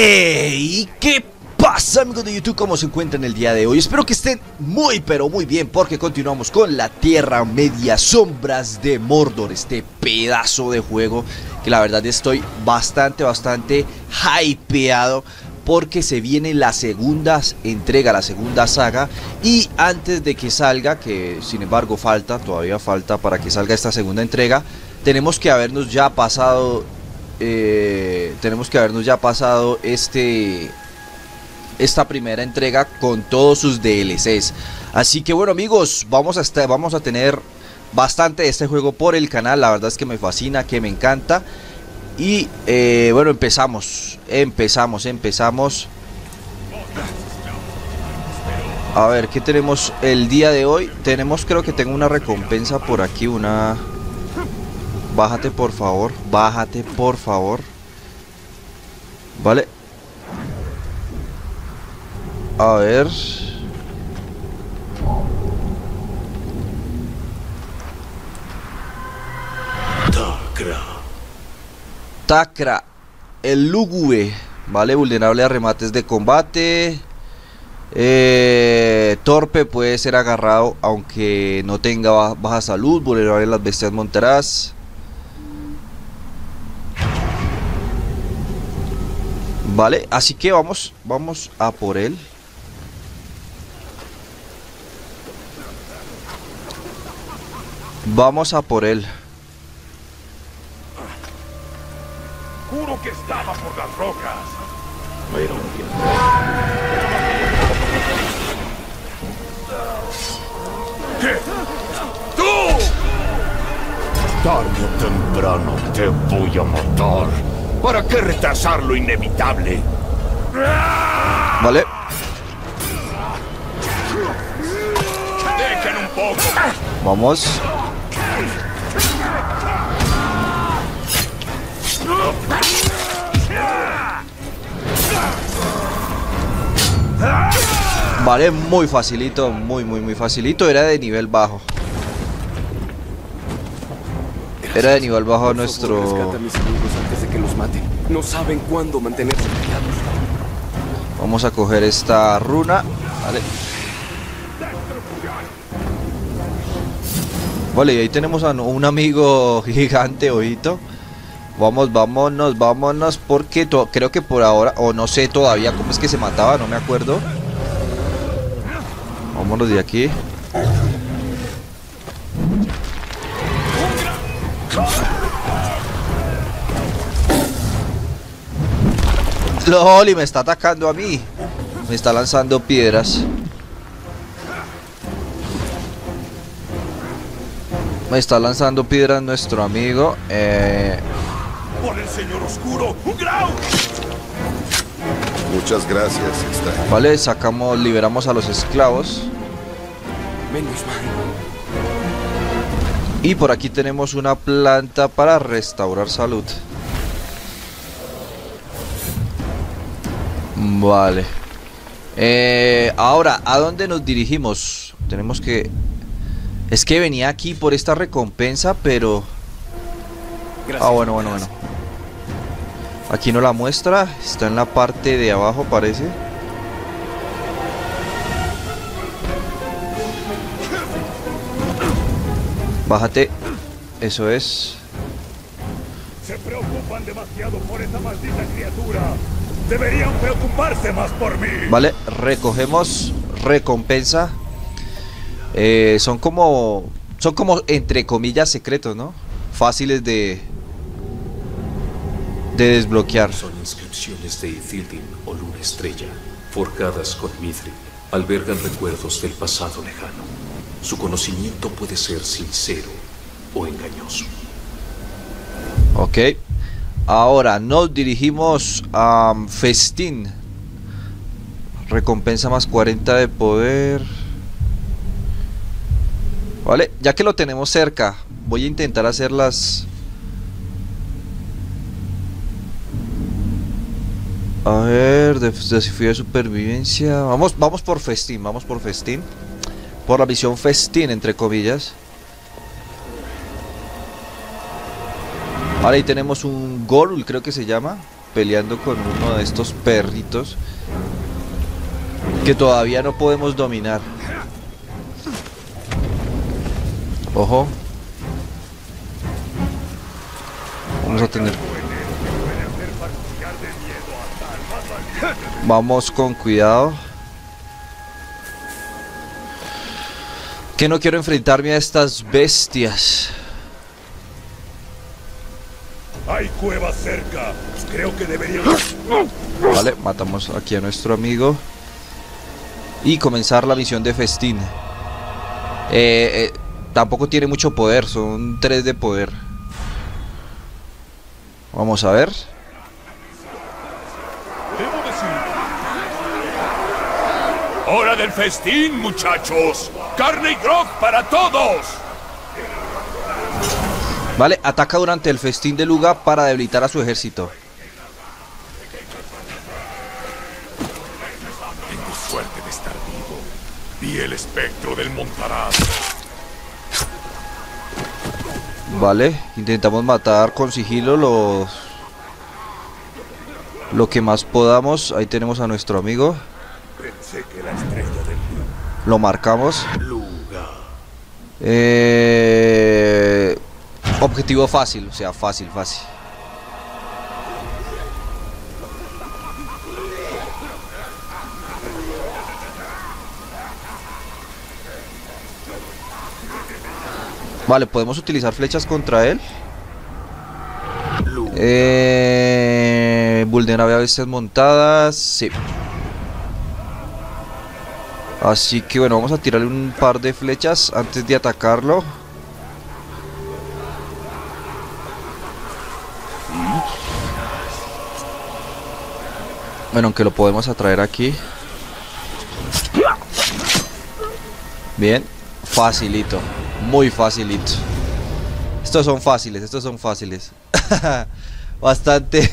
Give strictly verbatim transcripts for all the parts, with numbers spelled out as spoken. ¡Hey! ¿Qué pasa, amigos de YouTube? ¿Cómo se encuentran el día de hoy? Espero que estén muy pero muy bien, porque continuamos con la Tierra Media Sombras de Mordor, este pedazo de juego que la verdad estoy bastante, bastante hypeado, porque se viene la segunda entrega, la segunda saga. Y antes de que salga, que sin embargo falta, todavía falta para que salga esta segunda entrega, tenemos que habernos ya pasado eh, tenemos que habernos ya pasado este esta primera entrega con todos sus D L Cs. Así que bueno, amigos, vamos a, estar, vamos a tener bastante de este juego por el canal. La verdad es que me fascina, que me encanta. Y eh, bueno, empezamos, empezamos, empezamos. A ver, ¿qué tenemos el día de hoy? Tenemos, creo que tengo una recompensa por aquí, una... Bájate, por favor, bájate, por favor. Vale. A ver. Takra, el lúgubre, vale, vulnerable a remates de combate, eh, torpe, puede ser agarrado aunque no tenga baja, baja salud, vulnerable a las bestias monteras. Vale, así que vamos, vamos a por él. Vamos a por él. Juro que estaba por las rocas. Bueno, bien. ¿Qué? ¡Tú! Tarde o temprano te voy a matar. ¿Para qué retrasar lo inevitable? Vale. Dejen un poco. Vamos. Vale, muy facilito, muy muy muy facilito. Era de nivel bajo. Era de nivel bajo nuestro. Rescata a mis amigos antes de que los maten. No saben cuándo mantenerse callados. Vamos a coger esta runa. Vale. Vale, y ahí tenemos a un amigo gigante, ojito. Vamos, vámonos, vámonos, porque creo que por ahora, o no sé todavía cómo es que se mataba, no me acuerdo. Vámonos de aquí. Loli, me está atacando a mí. Me está lanzando piedras. Me está lanzando piedras nuestro amigo. Eh... Por el señor oscuro, un grau. Muchas gracias, extraño. Vale, sacamos, liberamos a los esclavos. Menos mal. Y por aquí tenemos una planta para restaurar salud. Vale. Eh, ahora, ¿a dónde nos dirigimos? Tenemos que... Es que venía aquí por esta recompensa, pero... Gracias, ah, bueno, bueno, bueno. Aquí no la muestra, está en la parte de abajo, parece. Bájate, eso es. Se preocupan demasiado por esa maldita criatura. Deberían preocuparse más por mí. Vale, recogemos recompensa. Eh, son como, son como entre comillas secretos, ¿no? Fáciles de de desbloquear. Son inscripciones de Ithildin o Luna Estrella, forjadas con Mithril. Albergan recuerdos del pasado lejano. Su conocimiento puede ser sincero o engañoso. Ok. Ahora nos dirigimos a Festín. Recompensa más cuarenta de poder. Vale, ya que lo tenemos cerca, voy a intentar hacer las... A ver, desafío de supervivencia. Vamos, vamos por festín, vamos por festín. Por la misión festín, entre comillas. Vale, ahí tenemos un Gorul, creo que se llama. peleando con uno de estos perritos que todavía no podemos dominar. Ojo. Vamos a tener... Vamos con cuidado. Que no quiero enfrentarme a estas bestias. Hay cuevas cerca. Creo que deberíamos... Vale, matamos aquí a nuestro amigo. Y comenzar la misión de festín. Eh, eh, tampoco tiene mucho poder, son tres de poder. Vamos a ver. ¡Hora del festín, muchachos! ¡Carne y grog para todos! Vale, ataca durante el festín de Luga para debilitar a su ejército. Tengo suerte de estar vivo. Vi el espectro del Montaraz. Vale, intentamos matar con sigilo los... lo que más podamos. Ahí tenemos a nuestro amigo. Pensé que la estrella del... Lo marcamos. Eh... Objetivo fácil, o sea, fácil, fácil. Vale, podemos utilizar flechas contra él. Eh... Vulnerable a bestias montadas. Sí. Así que bueno, vamos a tirarle un par de flechas antes de atacarlo. Bueno, aunque lo podemos atraer aquí. Bien, facilito, muy facilito. Estos son fáciles, estos son fáciles. Bastante.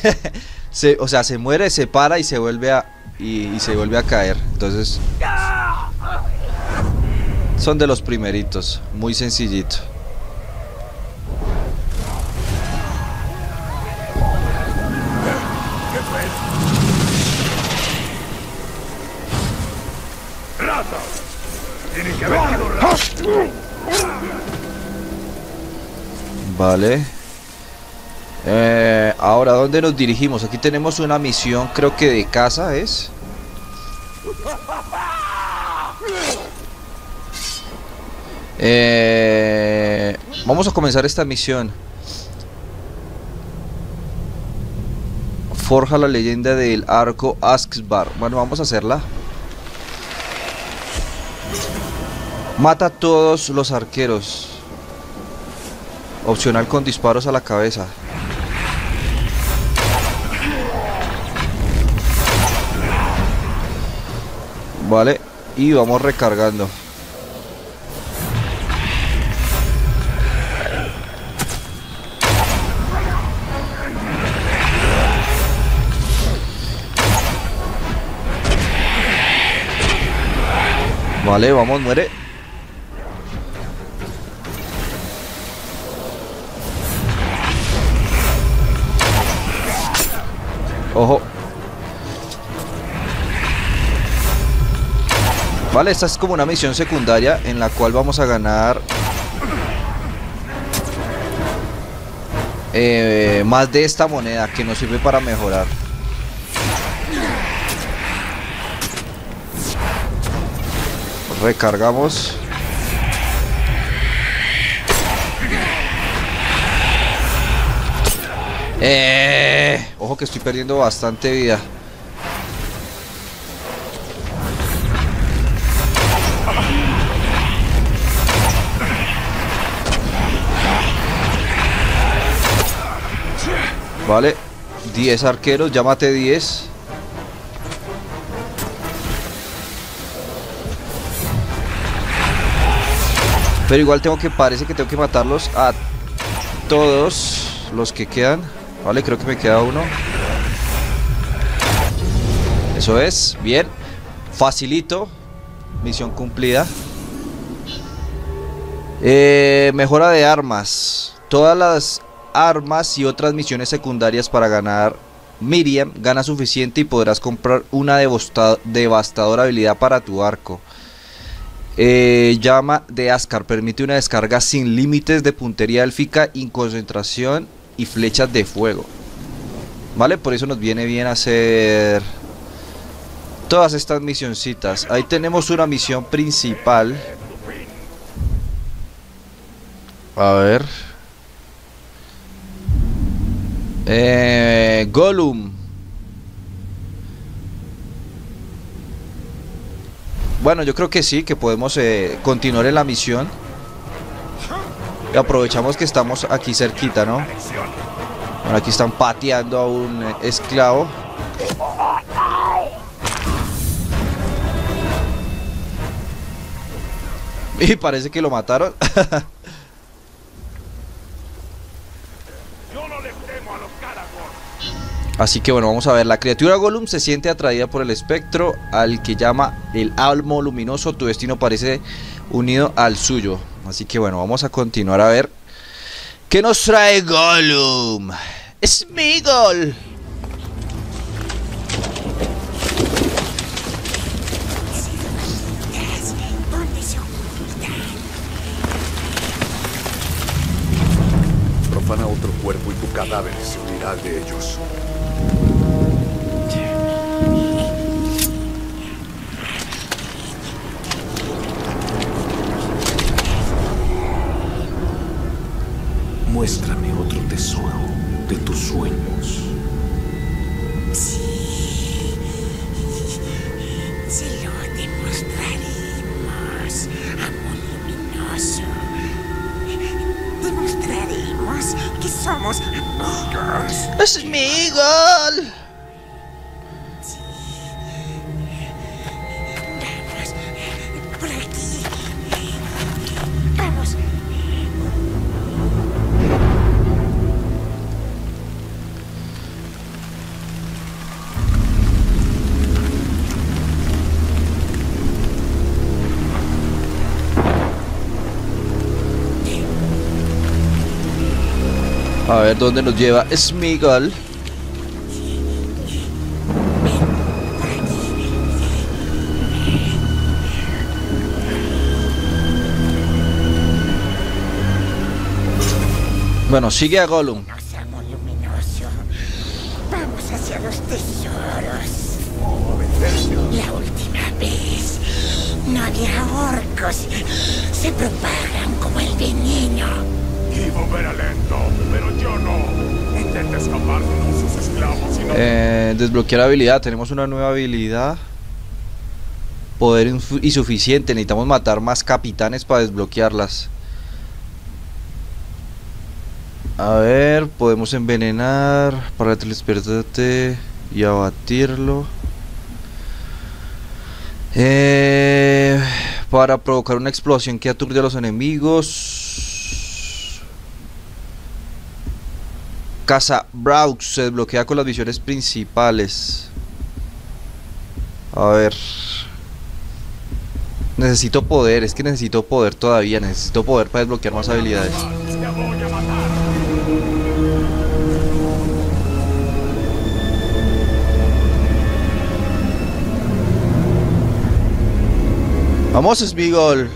se, o sea, se muere, se para y se vuelve a... Y, y se vuelve a caer, entonces son de los primeritos, muy sencillito. Vale. Eh, ahora, ¿dónde nos dirigimos? Aquí tenemos una misión, creo que de caza es. Eh, vamos a comenzar esta misión. Forja la leyenda del arco Askbar. Bueno, vamos a hacerla. Mata a todos los arqueros. Opcional con disparos a la cabeza. Vale, y vamos recargando. Vale, vamos, muere. Ojo. Vale, esta es como una misión secundaria en la cual vamos a ganar eh, más de esta moneda que nos sirve para mejorar. Recargamos. Eh, ojo que estoy perdiendo bastante vida. Vale, diez arqueros, ya maté diez. Pero igual tengo que, parece que tengo que matarlos a todos los que quedan. Vale, creo que me queda uno. Eso es, bien. Facilito. Misión cumplida. Eh, mejora de armas. Todas las armas y otras misiones secundarias para ganar Miriam, gana suficiente y podrás comprar una devastadora habilidad para tu arco. Eh, llama de Askbar, permite una descarga sin límites de puntería élfica, inconcentración y flechas de fuego. Vale, por eso nos viene bien hacer todas estas misioncitas. Ahí tenemos una misión principal. A ver, eh, Gollum. Bueno, yo creo que sí, que podemos eh, continuar en la misión. Y aprovechamos que estamos aquí cerquita, ¿no? Bueno, aquí están pateando a un eh, esclavo. Y parece que lo mataron. Así que bueno, vamos a ver. La criatura Gollum se siente atraída por el espectro al que llama el almo luminoso. Tu destino parece unido al suyo. Así que bueno, vamos a continuar a ver qué nos trae Gollum. ¡Sméagol! Profana otro cuerpo y tu cadáver se unirá al de ellos. Muéstrame otro tesoro de tus sueños. Sí, se lo demostraremos, amor luminoso. Demostraremos que somos amigos. ¡Sméagol! Sí. Vamos, por aquí. Vamos. A ver dónde nos lleva Sméagol. Bueno, sigue a Gollum. Vamos hacia los tesoros. La última vez no había orcos. Se propagan como el veneno. Era lento, pero yo no. Intenta escapar de uno de sus esclavos y no... eh, desbloquear habilidad. Tenemos una nueva habilidad. Poder insuficiente. Necesitamos matar más capitanes para desbloquearlas. A ver, podemos envenenar para teletransportarte y abatirlo. Eh, para provocar una explosión que aturde a los enemigos. Casa Braux se desbloquea con las visiones principales. A ver. Necesito poder, es que necesito poder todavía. Necesito poder para desbloquear más habilidades. Vamos, Sméagol.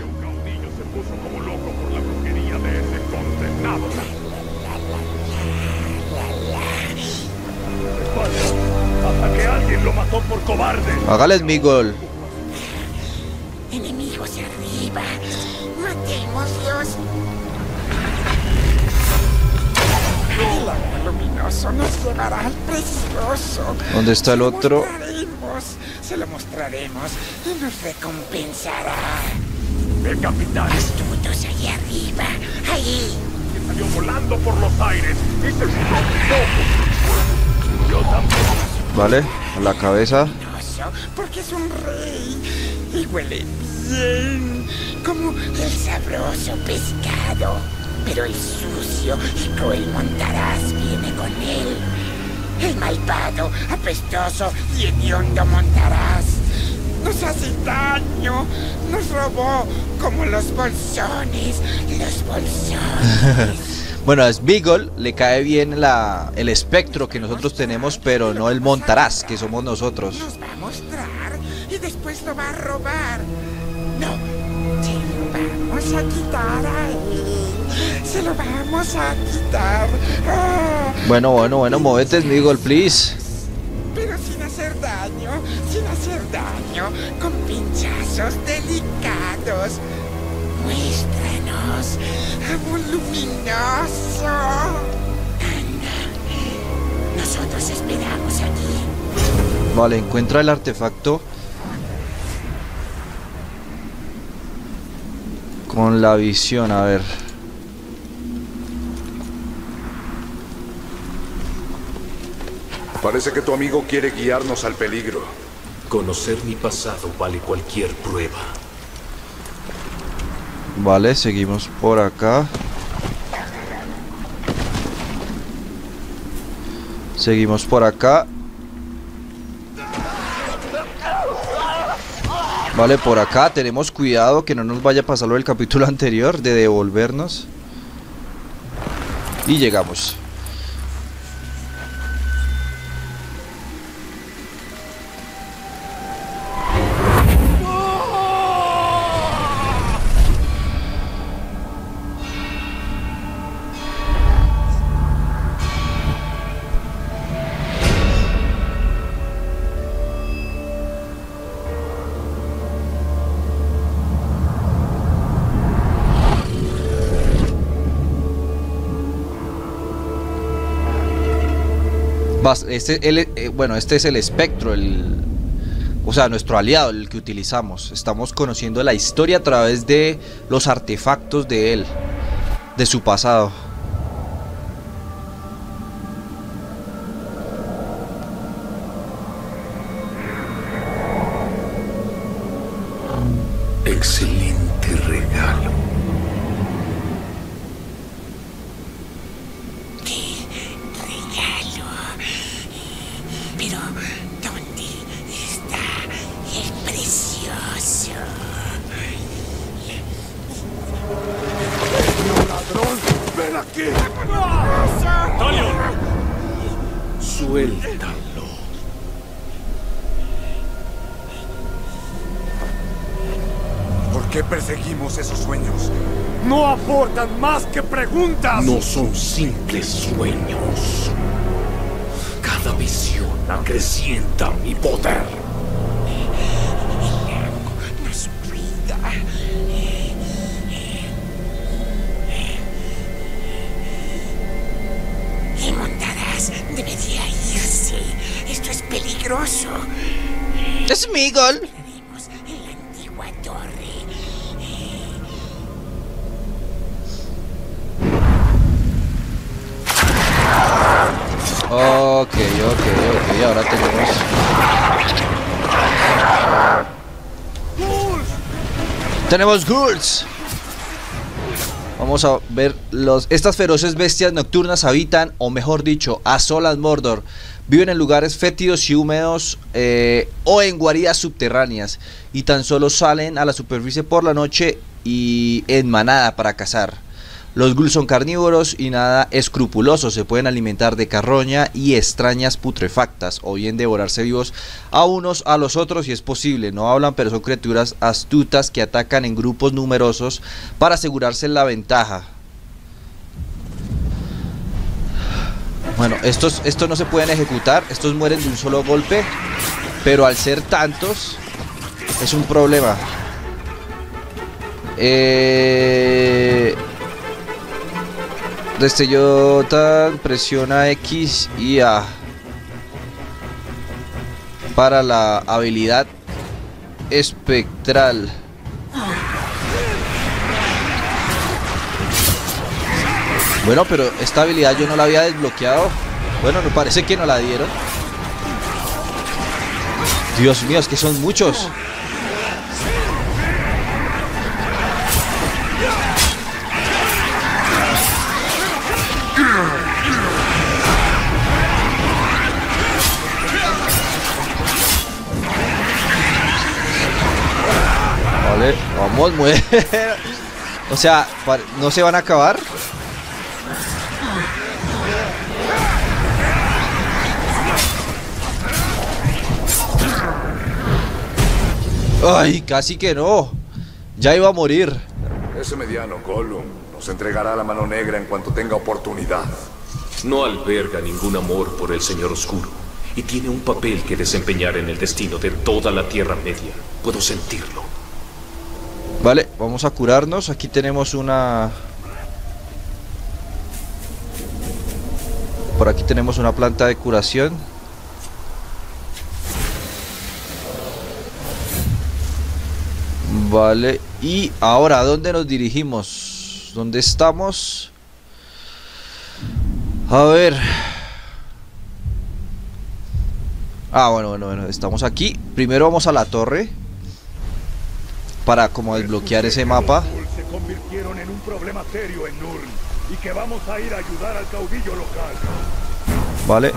Por cobarde. Hágale, Sméagol. Enemigos arriba. Matémoslos. El agua luminoso nos llevará al precioso. ¿Dónde está el otro? Se lo mostraremos y nos recompensará. El capitán. Astutos allá arriba. Ahí. Que salió volando por los aires. Y se subió. Yo también. Vale, a la cabeza. Porque es un rey y huele bien, como el sabroso pescado. Pero el sucio y cruel Montaraz viene con él. El malvado, apestoso y hediondo Montaraz nos hace daño, nos robó como los bolsones, los bolsones. Bueno, a Sméagol le cae bien la, el espectro que nosotros tenemos, pero no el montaraz que somos nosotros. Nos va a mostrar y después lo va a robar. No, se lo vamos a quitar a él. Se lo vamos a quitar. Ah, bueno, bueno, bueno, móvete, Sméagol, please. Pero sin hacer daño, sin hacer daño, con pinchazos delicados. Muéstranos a voluminoso. Anda, nosotros esperamos aquí. Vale, encuentra el artefacto con la visión, a ver. Parece que tu amigo quiere guiarnos al peligro. Conocer mi pasado vale cualquier prueba. Vale, seguimos por acá. Seguimos por acá. Vale, por acá tenemos cuidado que no nos vaya a pasar lo del capítulo anterior de devolvernos. Y llegamos. Este, el, eh, bueno, este es el espectro, el, o sea, nuestro aliado, el que utilizamos. Estamos conociendo la historia a través de los artefactos de él, de su pasado. Excelente regalo. Suéltalo. ¿Por qué perseguimos esos sueños? No aportan más que preguntas. No son simples sueños. Cada visión acrecienta mi poder. El lago nos cuida. Y montarás debería irse. Esto es peligroso. Sméagol. Vimos en la antigua torre. Ok, ok, ok. Ahora tenemos. Tenemos ghouls. Vamos a ver, los, estas feroces bestias nocturnas habitan, o mejor dicho, asolan Mordor. Viven en lugares fétidos y húmedos eh, o en guaridas subterráneas. Y tan solo salen a la superficie por la noche y en manada para cazar. Los ghouls son carnívoros y nada escrupulosos. Se pueden alimentar de carroña y extrañas putrefactas, o bien devorarse vivos a unos a los otros si es posible. No hablan, pero son criaturas astutas que atacan en grupos numerosos para asegurarse la ventaja. Bueno, estos, estos no se pueden ejecutar. Estos mueren de un solo golpe, pero al ser tantos es un problema. Eh... Destello tan, presiona X y A para la habilidad espectral. Bueno, pero esta habilidad yo no la había desbloqueado. Bueno, me parece que no la dieron. Dios mío, es que son muchos. Vamos, muere. O sea, no se van a acabar. ¡Ay, casi que no! Ya iba a morir. Ese mediano Gollum nos entregará la mano negra en cuanto tenga oportunidad. No alberga ningún amor por el Señor Oscuro y tiene un papel que desempeñar en el destino de toda la Tierra Media. Puedo sentirlo. Vale, vamos a curarnos. Aquí tenemos una... Por aquí tenemos una planta de curación. Vale, y ahora, ¿a dónde nos dirigimos? ¿Dónde estamos? A ver... Ah, bueno, bueno, bueno, estamos aquí. Primero vamos a la torre para como desbloquear ese mapa. Se convirtieron en un problema serio en Nurn y que vamos a ir a ayudar al caudillo local. Vale.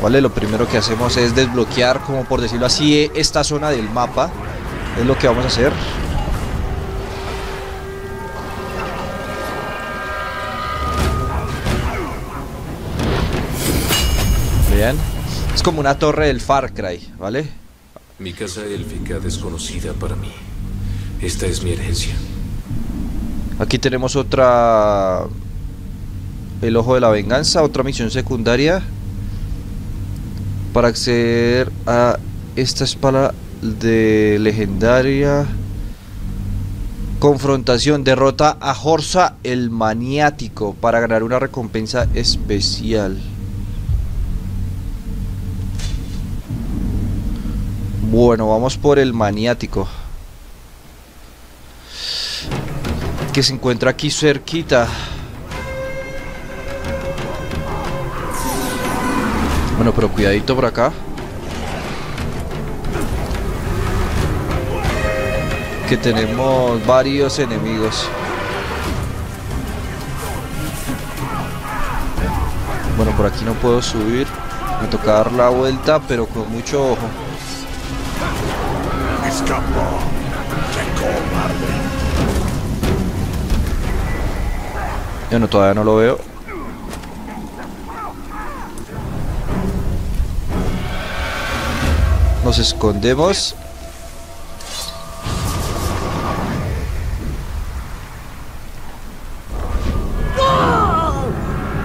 Vale, lo primero que hacemos es desbloquear, como por decirlo así, esta zona del mapa. Es lo que vamos a hacer. Bien. Es como una torre del Far Cry, ¿vale? Mi casa élfica desconocida para mí. Esta es mi herencia. Aquí tenemos otra... El Ojo de la Venganza, otra misión secundaria. Para acceder a esta espada de legendaria. Confrontación, derrota a Horsa el Maniático para ganar una recompensa especial. Bueno, vamos por el Maniático, que se encuentra aquí cerquita. Bueno, pero cuidadito por acá, que tenemos varios enemigos. Bueno, por aquí no puedo subir. Me toca dar la vuelta, pero con mucho ojo. Bueno, todavía no lo veo. Nos escondemos.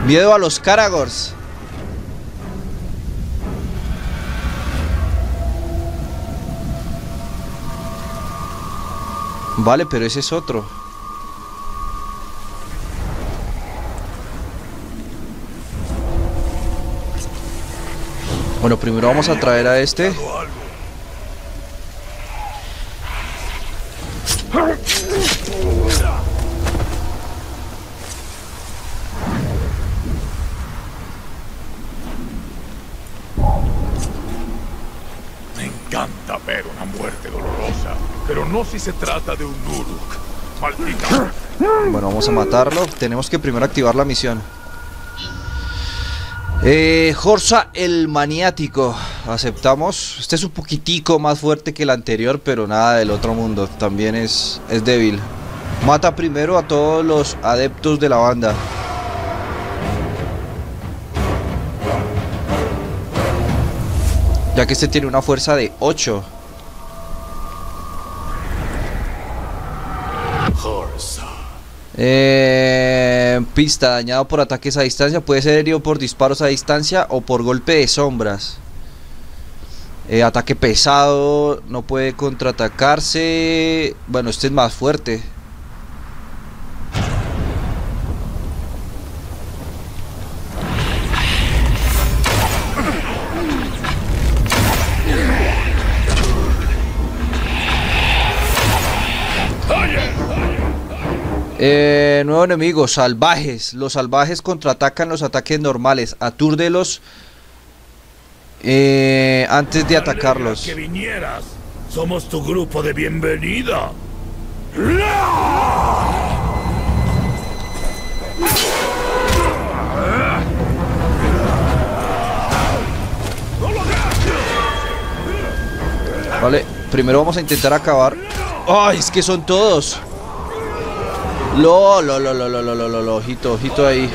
Miedo a los Caragors. Vale, pero ese es otro. Bueno, primero vamos a traer a este. No, si se trata de un Uruk. Maldita. Bueno, vamos a matarlo. Tenemos que primero activar la misión. Eh, Horsa el Maniático. Aceptamos. Este es un poquitico más fuerte que el anterior, pero nada del otro mundo. También es, es débil. Mata primero a todos los adeptos de la banda. Ya que este tiene una fuerza de ocho. Eh, pista, dañado por ataques a distancia. Puede ser herido por disparos a distancia o por golpe de sombras. eh, Ataque pesado. No puede contraatacarse. Bueno, este es más fuerte. Eh, nuevo enemigo, salvajes. Los salvajes contraatacan los ataques normales. Atúrdelos eh, antes de atacarlos. Que vinieras. Somos tu grupo de bienvenida. Vale, primero vamos a intentar acabar. ¡Ay, oh, es que son todos! Lo, lo, lo, lo, lo, lo, lo, lo, ojito, ojito ahí.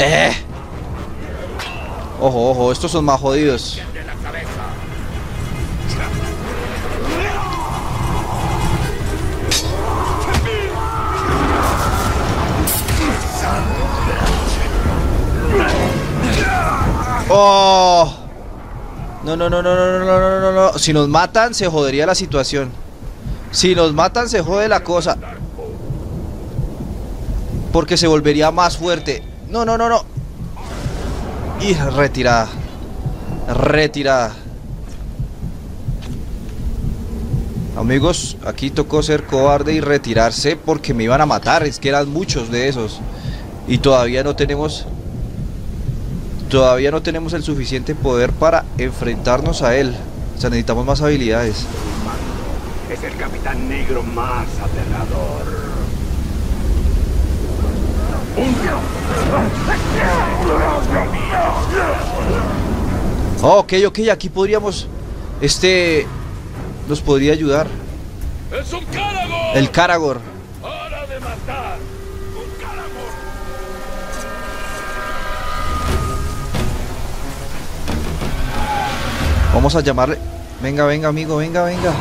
¡Eh! Ojo, ojo, estos son más jodidos. Oh. No, no, no, no, no, no, no, no, no, no. Si nos matan se jodería la situación. Si nos matan se jode la cosa. Porque se volvería más fuerte. No, no, no, no. Y retirada. Retirada. Amigos, aquí tocó ser cobarde y retirarse porque me iban a matar. Es que eran muchos de esos. Y todavía no tenemos... Todavía no tenemos el suficiente poder para enfrentarnos a él. O sea, necesitamos más habilidades. Es el capitán negro más aterrador. Oh, ok, ok, aquí podríamos... Este... Nos podría ayudar. ¡Es un Caragor! El Caragor. ¡Hora de matar! ¡Un Caragor! Vamos a llamarle. Venga, venga, amigo, venga, venga.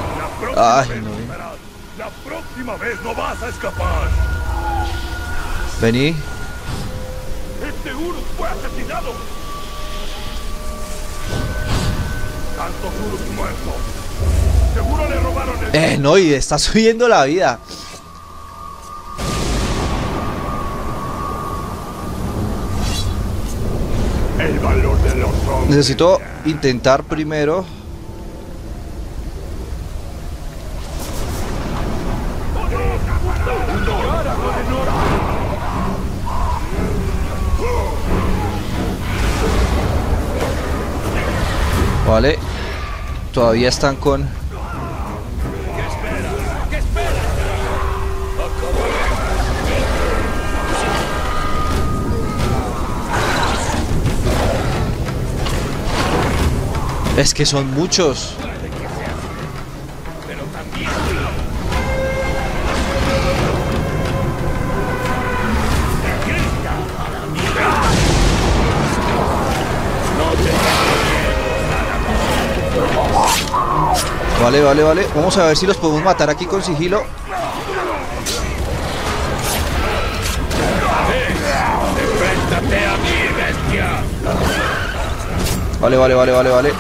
Ay, no, venga. La próxima vez no vas a escapar. Vení. Este Uruk fue asesinado. Tanto Uruk muerto. Seguro le robaron el... Eh, no, y está subiendo la vida. El valor de los hombres. Necesito intentar primero. Vale. Todavía están con... Es que son muchos. Vale, vale, vale. Vamos a ver si los podemos matar aquí con sigilo. Vale, vale, vale, vale, vale.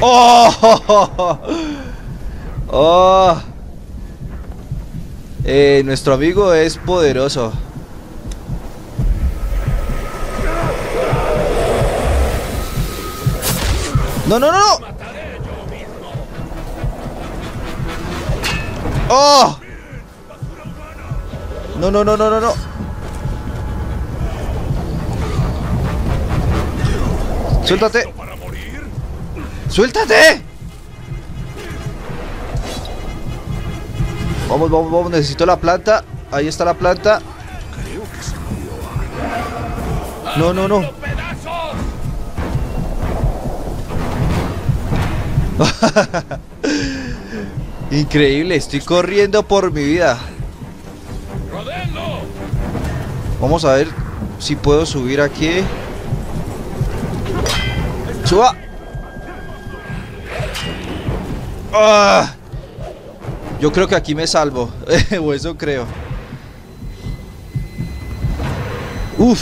Oh, oh, oh, oh. Oh. Eh, nuestro amigo es poderoso. No, no, no, no. Oh. No, no, no, no, no, no. Suéltate. ¡Suéltate! Vamos, vamos, vamos, necesito la planta. Ahí está la planta. No, no, no. Increíble, estoy corriendo por mi vida. Vamos a ver si puedo subir aquí. ¡Suba! Ah, yo creo que aquí me salvo. O eso creo. Uff.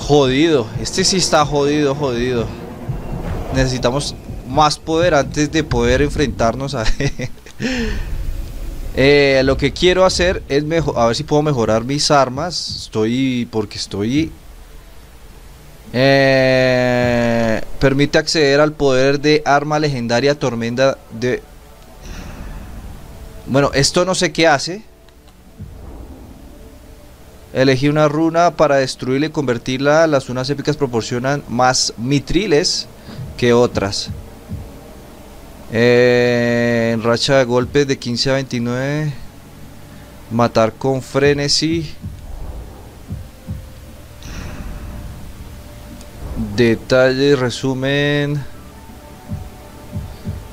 Jodido. Este sí está jodido, jodido. Necesitamos más poder antes de poder enfrentarnos a él. eh, Lo que quiero hacer es mejor, a ver si puedo mejorar mis armas. Estoy... Porque estoy... Eh, permite acceder al poder de arma legendaria tormenta de... Bueno, esto no sé qué hace. Elegí una runa para destruirla y convertirla. Las runas épicas proporcionan más mitriles que otras. eh, Racha de golpes de quince a veintinueve. Matar con frenesí. Detalles, resumen.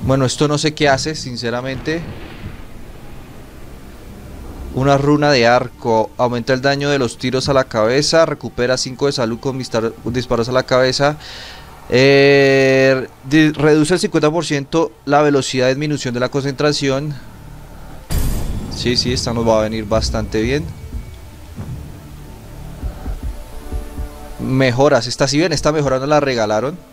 Bueno, esto no sé qué hace, sinceramente. Una runa de arco, aumenta el daño de los tiros a la cabeza, recupera cinco de salud con disparos a la cabeza, eh, reduce el cincuenta por ciento la velocidad de disminución de la concentración. Sí, sí, esta nos va a venir bastante bien. Mejoras, esta sí, bien, esta mejora nos la regalaron.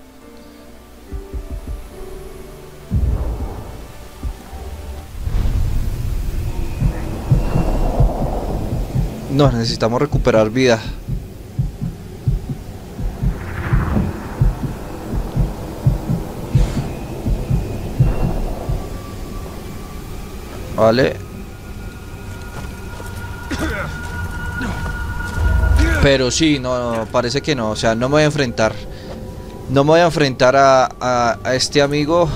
No, necesitamos recuperar vida. Vale. Pero sí, no, no, parece que no. O sea, no me voy a enfrentar. No me voy a enfrentar a, a, a este amigo.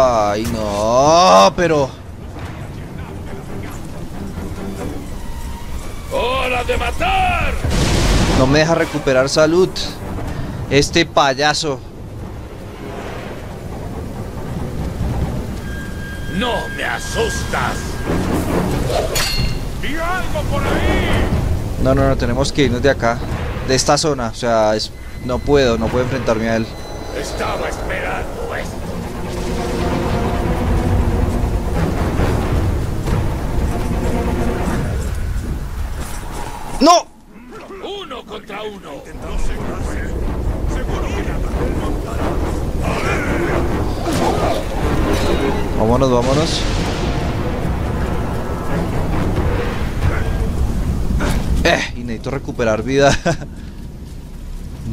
Ay, no, pero... ¡Hora de matar! No me deja recuperar salud. Este payaso. ¡No me asustas! ¡Vi algo por ahí! No, no, no, tenemos que irnos de acá. De esta zona, o sea, es... no puedo, no puedo enfrentarme a él. Estaba esperando esto. ¡No! Uno contra uno. Vámonos, vámonos. Eh, y necesito recuperar vida.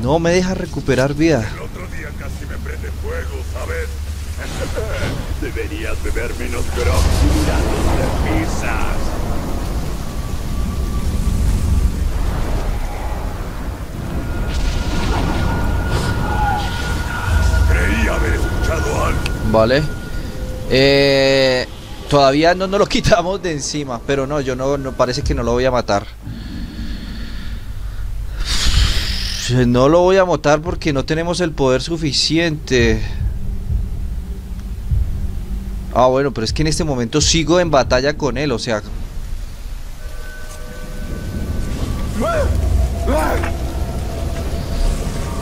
No me deja recuperar vida. El otro día casi me prende fuego, ¿sabes? Deberías beber menos grog y darnos de pizzas. Vale, eh, todavía no nos lo quitamos de encima, pero no, yo no, no, parece que no lo voy a matar. No lo voy a matar porque no tenemos el poder suficiente. Ah, bueno, pero es que en este momento sigo en batalla con él, o sea.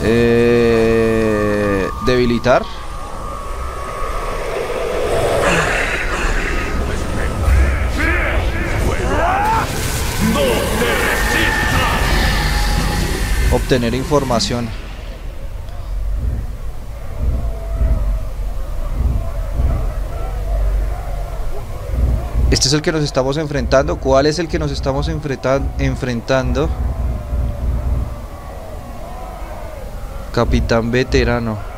Eh, debilitar. Obtener información. Este es el que nos estamos enfrentando. ¿Cuál es el que nos estamos enfrentando? Capitán veterano.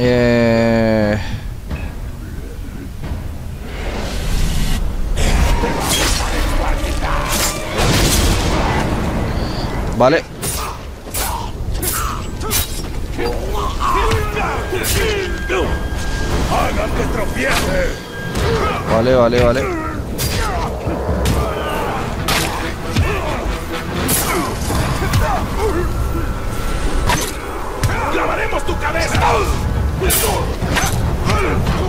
Eh... Vale. Vale, vale, vale. Clavaremos tu cabeza.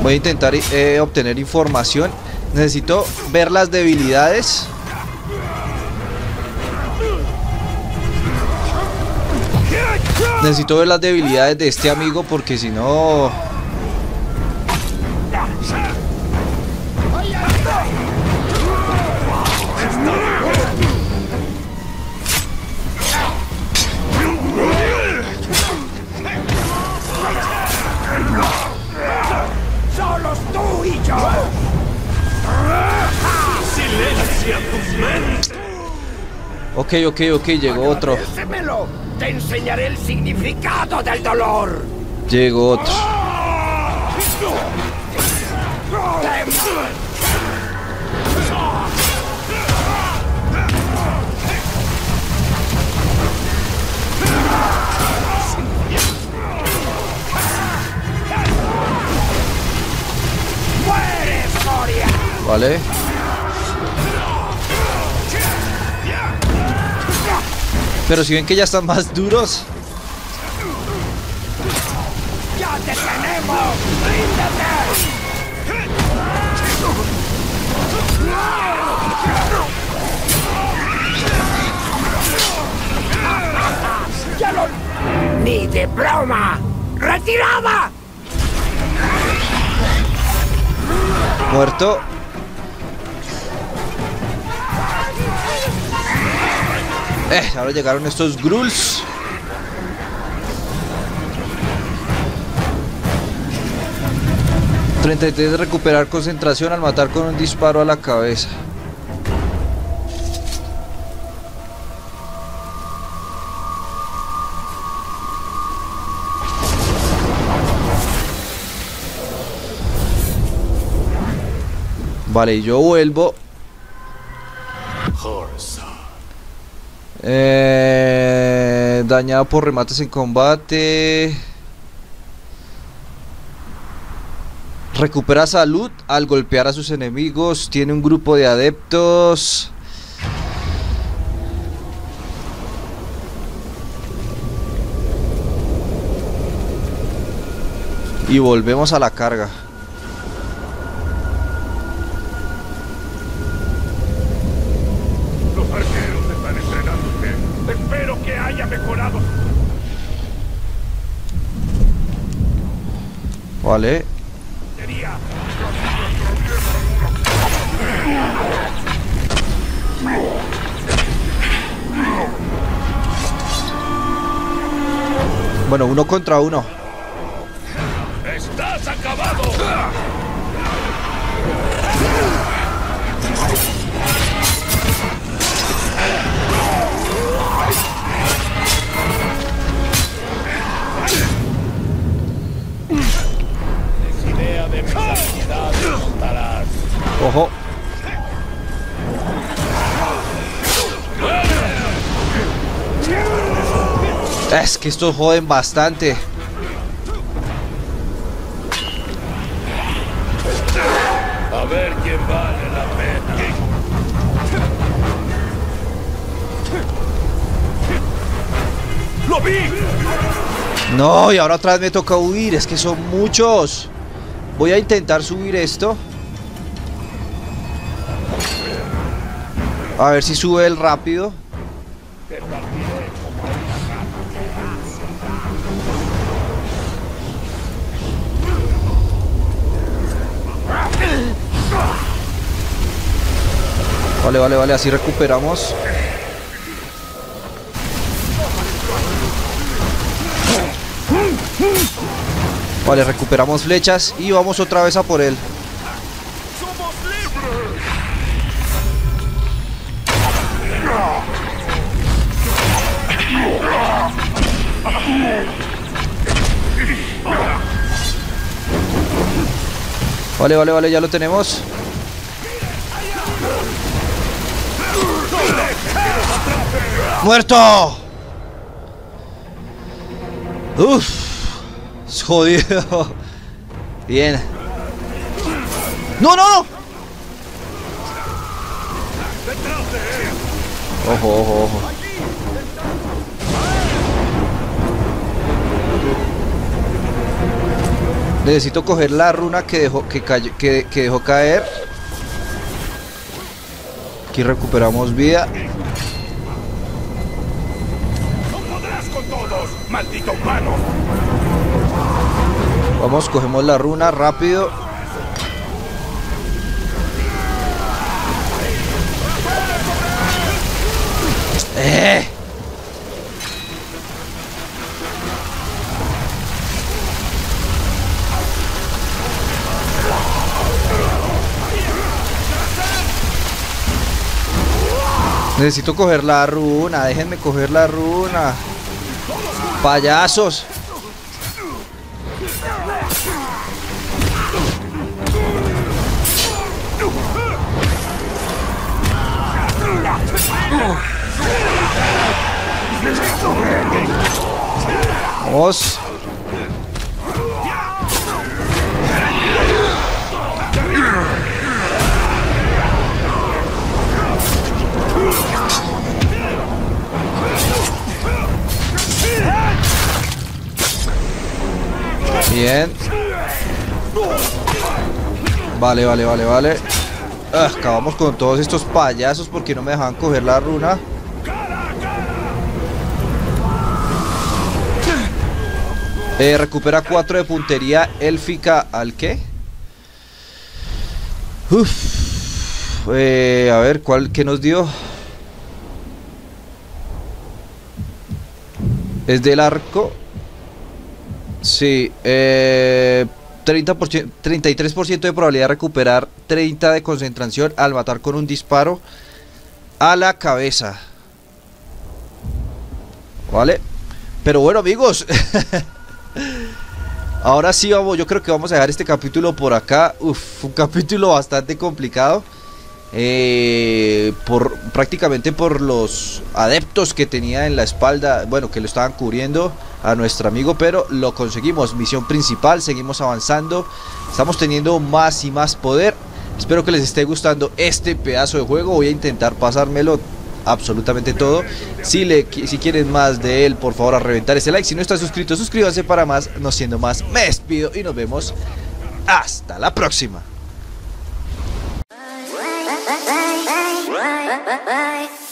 Voy a intentar eh, obtener información. Necesito ver las debilidades. Necesito ver las debilidades de este amigo porque si no... Ok, ok, ok, llegó otro. Te enseñaré el significado del dolor. Llegó otro. Vale. Pero si ven que ya están más duros. ¡Ya te tenemos! ¡Ríndete! ¡Ya lo... ¡Ni de broma! ¡Retirada! Muerto. Eh, ahora llegaron estos Gruls. treinta y tres de recuperar concentración al matar con un disparo a la cabeza. Vale, yo vuelvo. Eh, dañado por remates en combate. Recupera salud al golpear a sus enemigos. Tiene un grupo de adeptos. Y volvemos a la carga. Vale. Bueno, uno contra uno. ¡Estás acabado! Ojo. Es que estos joden bastante. A ver quién vale la pena. ¡Lo vi! No, y ahora otra vez me toca huir. Es que son muchos. Voy a intentar subir esto. A ver si sube el rápido. Vale, vale, vale, así recuperamos. Vale, recuperamos flechas y vamos otra vez a por él. Vale, vale, vale, ya lo tenemos. ¡Muerto! ¡Uf! Es jodido. Bien. ¡No, no! Ojo, ojo, ojo. Necesito coger la runa que dejó, que cayó, que, que dejó caer. Aquí recuperamos vida. ¡Maldito humano! Vamos, cogemos la runa rápido. ¡Eh! Necesito coger la runa, déjenme coger la runa. ¡Payasos! Vamos. Bien. Vale, vale, vale, vale. Ugh, acabamos con todos estos payasos porque no me dejaban coger la runa. Eh, recupera cuatro de puntería élfica al qué. Uff. Eh, a ver, ¿cuál que nos dio? ¿Es del arco? Sí. Eh, treinta por ciento, treinta y tres por ciento de probabilidad de recuperar treinta de concentración al matar con un disparo a la cabeza. Vale. Pero bueno, amigos. Ahora sí vamos, yo creo que vamos a dejar este capítulo por acá. Uf, un capítulo bastante complicado. Eh, por, prácticamente por los adeptos que tenía en la espalda, bueno, que lo estaban cubriendo a nuestro amigo, pero lo conseguimos. Misión principal, seguimos avanzando, estamos teniendo más y más poder. Espero que les esté gustando este pedazo de juego. Voy a intentar pasármelo absolutamente todo. Si, le, si quieren más de él, por favor a reventar ese like. Si no están suscritos, suscríbanse para más. No siendo más, me despido y nos vemos hasta la próxima. Bye.